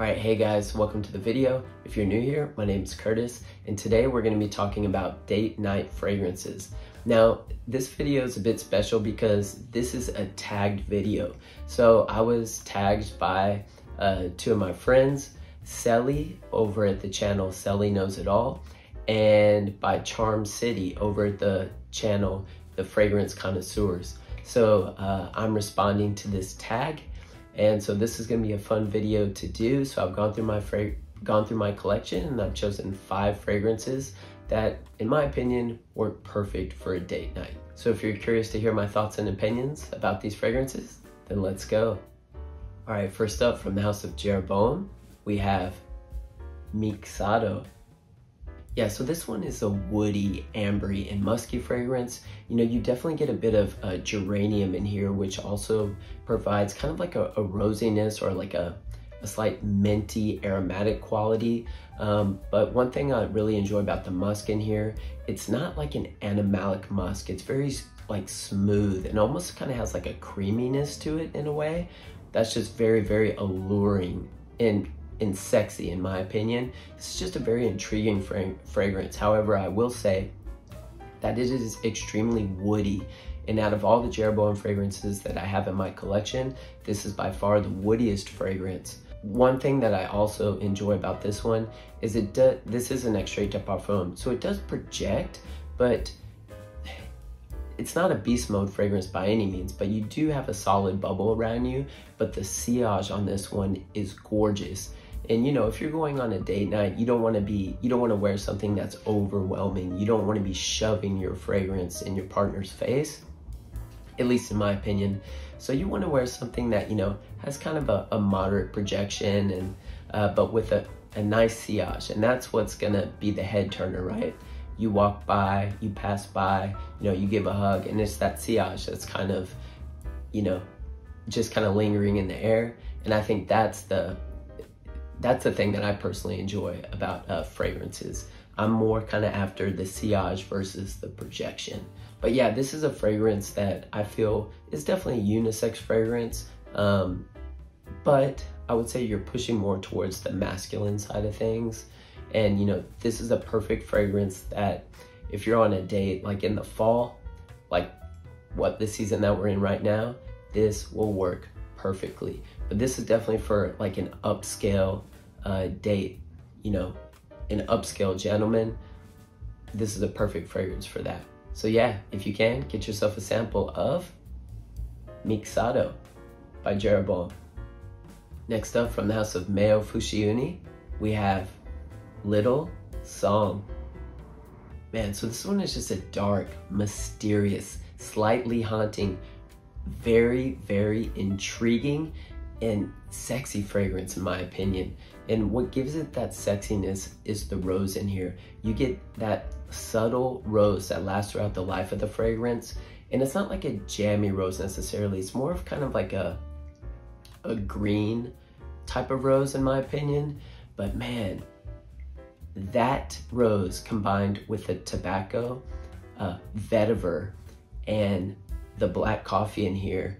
Alright, hey guys, welcome to the video. If you're new here, my name's Curtis, and today we're going to be talking about date night fragrances. Now, this video is a bit special because this is a tagged video. So I was tagged by two of my friends, Celly over at the channel Celly Knows It All, and by Charm City over at the channel The Fragrance Connoisseurs. So I'm responding to this tag. And so this is going to be a fun video to do. So I've gone through my collection, and I've chosen 5 fragrances that, in my opinion, work perfect for a date night. So if you're curious to hear my thoughts and opinions about these fragrances, then let's go. All right, first up from the house of Jeroboam, we have Miksado. Yeah, so this one is a woody, ambery, and musky fragrance. You know, you definitely get a bit of geranium in here, which also provides kind of like a rosiness or like a slight minty aromatic quality. But one thing I really enjoy about the musk in here, it's not like an animalic musk. It's very like smooth and almost kind of has like a creaminess to it in a way. That's just very, very alluring and sexy, in my opinion. This is just a very intriguing fragrance. However, I will say that it is extremely woody, and out of all the Jeroboam fragrances that I have in my collection, this is by far the woodiest fragrance. One thing that I also enjoy about this one is this is an extrait de parfum, so it does project, but it's not a beast mode fragrance by any means, but you do have a solid bubble around you. But the sillage on this one is gorgeous. And you know, if you're going on a date night, you don't want to wear something that's overwhelming. You don't want to be shoving your fragrance in your partner's face, at least in my opinion. So you want to wear something that, you know, has kind of a moderate projection, and but with a nice sillage. And that's what's gonna be the head turner, right? You walk by, you pass by, you know, you give a hug, and it's that sillage that's kind of, you know, just kind of lingering in the air. And I think that's the thing that I personally enjoy about fragrances. I'm more kind of after the sillage versus the projection. But yeah, this is a fragrance that I feel is definitely a unisex fragrance, but I would say you're pushing more towards the masculine side of things. And you know, this is a perfect fragrance that if you're on a date, like in the fall, like what the season that we're in right now, this will work perfectly. But this is definitely for like an upscale date, you know, an upscale gentleman. This is a perfect fragrance for that. So yeah, if you can, get yourself a sample of Miksado by Jeroboam. Next up from the house of Meo Fusciuni, we have Little Song. Man, so this one is just a dark, mysterious, slightly haunting, very, very intriguing and sexy fragrance, in my opinion. And what gives it that sexiness is the rose in here. You get that subtle rose that lasts throughout the life of the fragrance, and it's not like a jammy rose necessarily. It's more of kind of like a green type of rose, in my opinion. But man, that rose combined with the tobacco, vetiver, and the black coffee in here,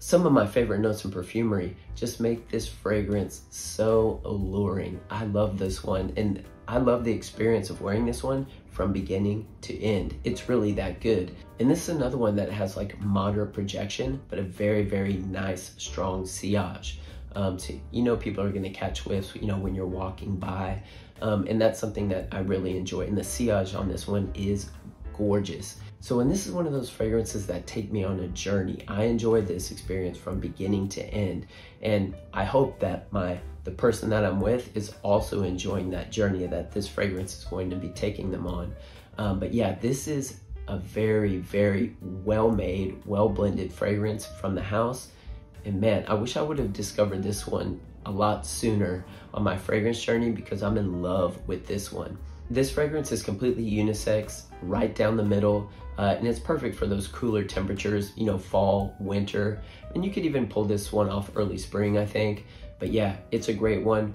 some of my favorite notes in perfumery, just make this fragrance so alluring. I love this one, and I love the experience of wearing this one from beginning to end. It's really that good. And this is another one that has like moderate projection, but a very, very nice, strong sillage. So you know, people are gonna catch whiffs, you know, when you're walking by. And that's something that I really enjoy. And the sillage on this one is gorgeous. So, and this is one of those fragrances that take me on a journey. I enjoy this experience from beginning to end. And I hope that the person that I'm with is also enjoying that journey that this fragrance is going to be taking them on. But yeah, this is a very, very well-made, well-blended fragrance from the house. And man, I wish I would have discovered this one a lot sooner on my fragrance journey, because I'm in love with this one. This fragrance is completely unisex, right down the middle, and it's perfect for those cooler temperatures, you know, fall, winter, and you could even pull this one off early spring, I think. But yeah, it's a great one.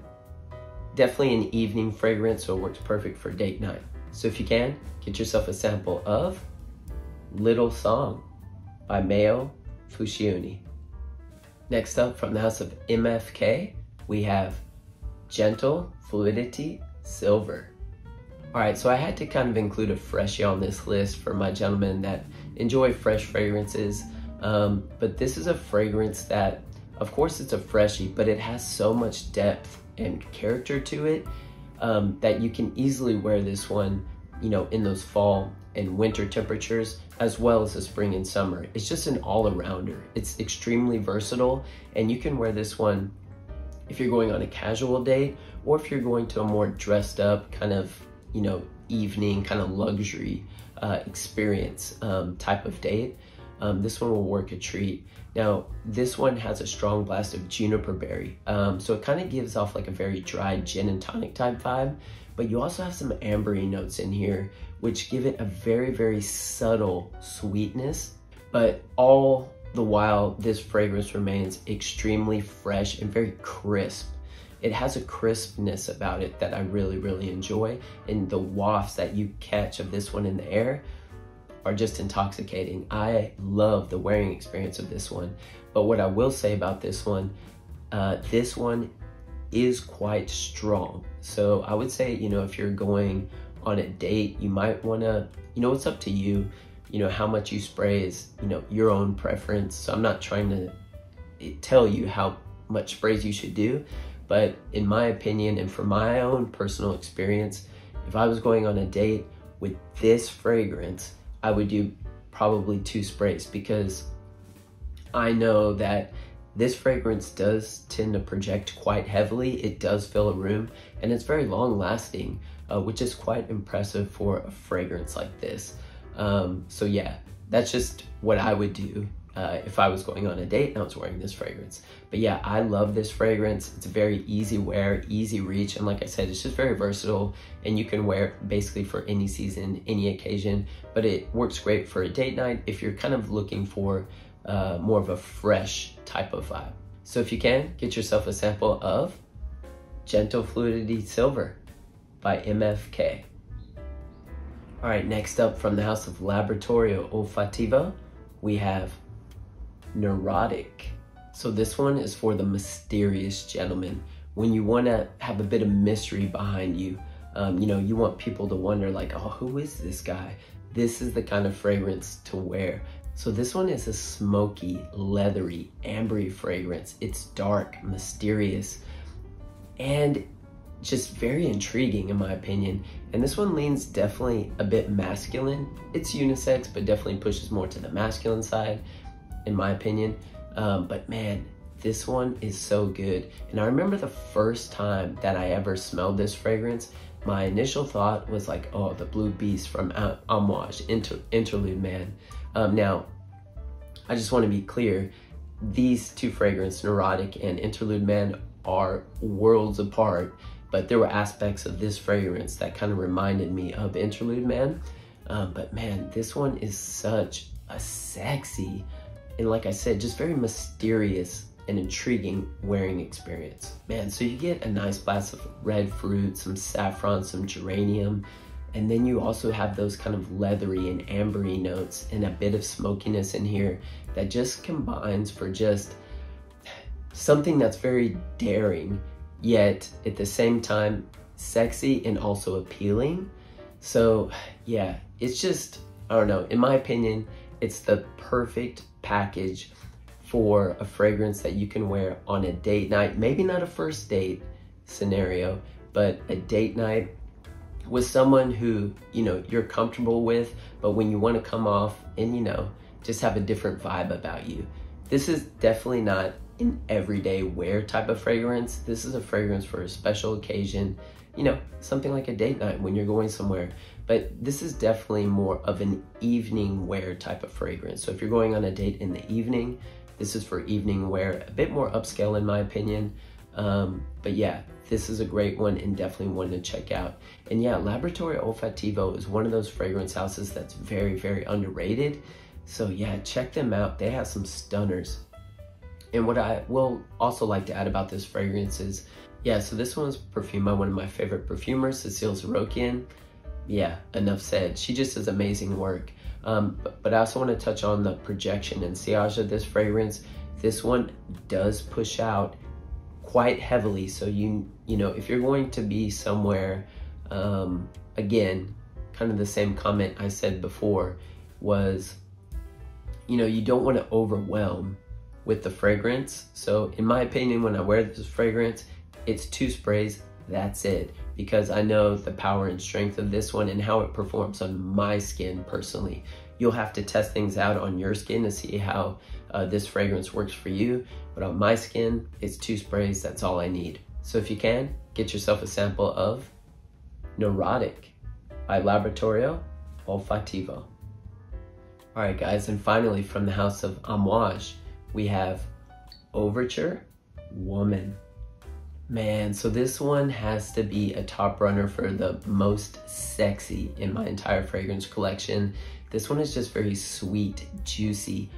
Definitely an evening fragrance, so it works perfect for date night. So if you can, get yourself a sample of Little Song by Meo Fusciuni. Next up from the house of MFK, we have Gentle Fluidity Silver. Alright, so I had to kind of include a freshie on this list for my gentlemen that enjoy fresh fragrances, but this is a fragrance that, of course it's a freshie, but it has so much depth and character to it that you can easily wear this one, you know, in those fall and winter temperatures, as well as the spring and summer. It's just an all-arounder. It's extremely versatile, and you can wear this one if you're going on a casual date, or if you're going to a more dressed up kind of, you know, evening kind of luxury experience type of date. This one will work a treat. Now, this one has a strong blast of juniper berry. So it kind of gives off like a very dry gin and tonic type vibe, but you also have some ambery notes in here, which give it a very, very subtle sweetness, but all the while this fragrance remains extremely fresh and very crisp. It has a crispness about it that I really, really enjoy, and the wafts that you catch of this one in the air are just intoxicating. I love the wearing experience of this one, but what I will say about this one is quite strong. So I would say, you know, if you're going on a date, you might wanna, you know, it's up to you, you know, how much you spray is, you know, your own preference. So I'm not trying to tell you how much sprays you should do, but in my opinion, and from my own personal experience, if I was going on a date with this fragrance, I would do probably 2 sprays, because I know that this fragrance does tend to project quite heavily. It does fill a room, and it's very long lasting, which is quite impressive for a fragrance like this. So yeah, that's just what I would do if I was going on a date and I was wearing this fragrance. But yeah, I love this fragrance. It's a very easy wear, easy reach, and like I said, it's just very versatile, and you can wear it basically for any season, any occasion, but it works great for a date night if you're kind of looking for more of a fresh type of vibe. So if you can, get yourself a sample of Gentle Fluidity Silver by MFK. All right, next up from the house of Laboratorio Olfattivo, we have Nerotic. So this one is for the mysterious gentleman. When you wanna have a bit of mystery behind you, you know, you want people to wonder like, oh, who is this guy? This is the kind of fragrance to wear. So this one is a smoky, leathery, ambery fragrance. It's dark, mysterious, and just very intriguing in my opinion. And this one leans definitely a bit masculine. It's unisex, but definitely pushes more to the masculine side, in my opinion. But man, this one is so good. And I remember the first time that I ever smelled this fragrance, my initial thought was like, oh, the Blue Beast from Amouage, Interlude Man. Now, I just want to be clear, these 2 fragrances, Nerotic and Interlude Man, are worlds apart, but there were aspects of this fragrance that kind of reminded me of Interlude Man. But man, this one is such a sexy, and like I said, just very mysterious and intriguing wearing experience. Man, so you get a nice blast of red fruit, some saffron, some geranium, and then you also have those kind of leathery and ambery notes and a bit of smokiness in here that just combines for just something that's very daring, yet at the same time, sexy and also appealing. So yeah, it's just, I don't know, in my opinion, it's the perfect package for a fragrance that you can wear on a date night, maybe not a first date scenario, but a date night with someone who, you know, you're comfortable with, but when you want to come off and, you know, just have a different vibe about you. This is definitely not an everyday wear type of fragrance. This is a fragrance for a special occasion, you know, something like a date night when you're going somewhere. But this is definitely more of an evening wear type of fragrance. So if you're going on a date in the evening, this is for evening wear, a bit more upscale in my opinion. But yeah, this is a great one and definitely one to check out. And yeah, Laboratorio Olfattivo is one of those fragrance houses that's very, very underrated. So yeah, check them out. They have some stunners. And what I will also like to add about this fragrance is, yeah, so this one's perfumed by one of my favorite perfumers, Cecile Zarokian. Yeah, enough said. She just does amazing work. But I also want to touch on the projection and sillage of this fragrance. This one does push out quite heavily. So you know, if you're going to be somewhere, again, kind of the same comment I said before was, you know, you don't want to overwhelm with the fragrance. So in my opinion, when I wear this fragrance, it's 2 sprays, that's it, because I know the power and strength of this one and how it performs on my skin personally. You'll have to test things out on your skin to see how this fragrance works for you, but on my skin, it's 2 sprays, that's all I need. So if you can, get yourself a sample of Nerotic by Laboratorio Olfattivo. All right guys, and finally from the house of Amouage, we have Overture Woman. Man, so this one has to be a top runner for the most sexy in my entire fragrance collection. This one is just very sweet, juicy,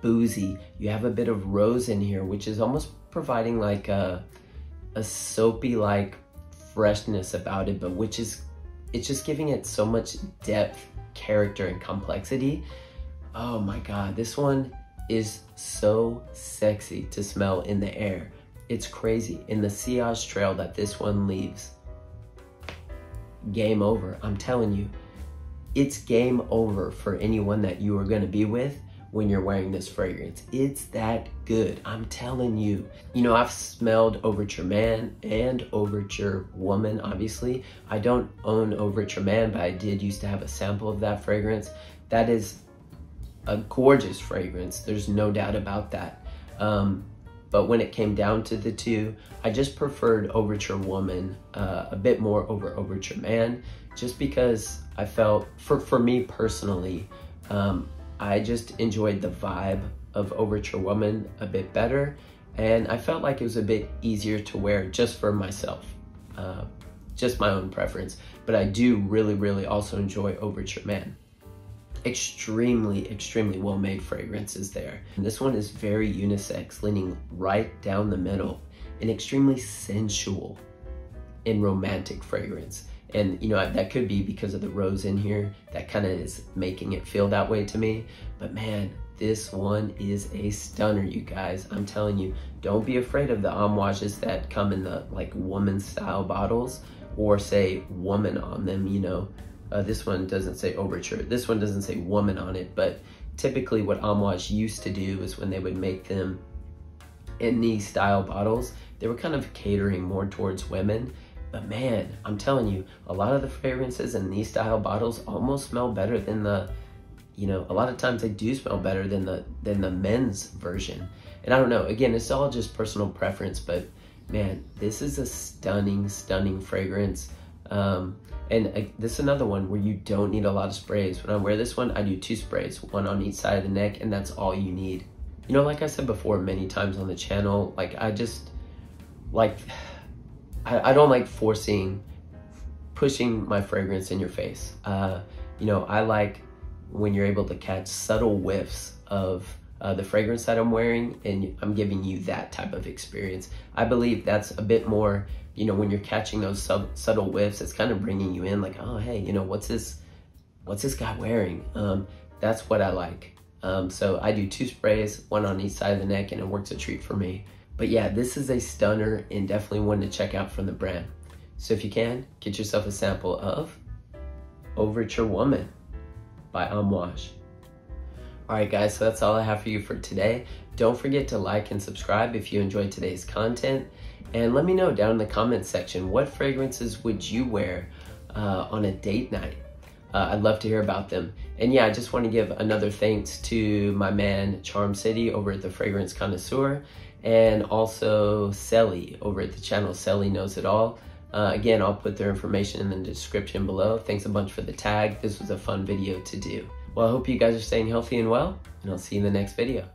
boozy. You have a bit of rose in here, which is almost providing like a soapy-like freshness about it, but which is, it's just giving it so much depth, character, and complexity. Oh my God, this one is so sexy to smell in the air. It's crazy. In the sillage trail that this one leaves, game over. I'm telling you, it's game over for anyone that you are going to be with when you're wearing this fragrance. It's that good. I'm telling you. You know, I've smelled Overture Man and Overture Woman, obviously. I don't own Overture Man, but I did used to have a sample of that fragrance. That is a gorgeous fragrance. There's no doubt about that. But when it came down to the two, I just preferred Overture Woman a bit more over Overture Man, just because I felt, for me personally, I just enjoyed the vibe of Overture Woman a bit better, and I felt like it was a bit easier to wear just for myself, just my own preference. But I do really, really also enjoy Overture Man. Extremely, extremely well-made fragrances there. And this one is very unisex, leaning right down the middle, an extremely sensual and romantic fragrance. And you know, that could be because of the rose in here, that kind of is making it feel that way to me. But man, this one is a stunner, you guys. I'm telling you, don't be afraid of the Amouages that come in the like woman style bottles or say woman on them, you know. This one doesn't say Overture. This one doesn't say woman on it, but typically what Amouage used to do is when they would make them in these style bottles, they were kind of catering more towards women. But man, I'm telling you, a lot of the fragrances in these style bottles almost smell better than the, you know, a lot of times they do smell better than the men's version. And I don't know, again, it's all just personal preference, but man, this is a stunning, stunning fragrance. And this is another one where you don't need a lot of sprays. When I wear this one, I do 2 sprays, 1 on each side of the neck, and that's all you need. You know, like I said before many times on the channel, like I just, like, I don't like forcing, pushing my fragrance in your face. You know, I like when you're able to catch subtle whiffs of the fragrance that I'm wearing, and I'm giving you that type of experience. I believe that's a bit more, you know, when you're catching those subtle whiffs, it's kind of bringing you in like, oh, hey, you know, what's this guy wearing? That's what I like. So I do 2 sprays, 1 on each side of the neck, and it works a treat for me. But yeah, this is a stunner and definitely one to check out from the brand. So if you can, get yourself a sample of Overture Woman by Amouage. All right guys, so that's all I have for you for today. Don't forget to like and subscribe if you enjoyed today's content. And let me know down in the comments section, what fragrances would you wear on a date night? I'd love to hear about them. And yeah, I just want to give another thanks to my man Charm City over at The Fragrance Connoisseur, and also Celly over at the channel Celly Knows It All. Again, I'll put their information in the description below. Thanks a bunch for the tag. This was a fun video to do. Well, I hope you guys are staying healthy and well, and I'll see you in the next video.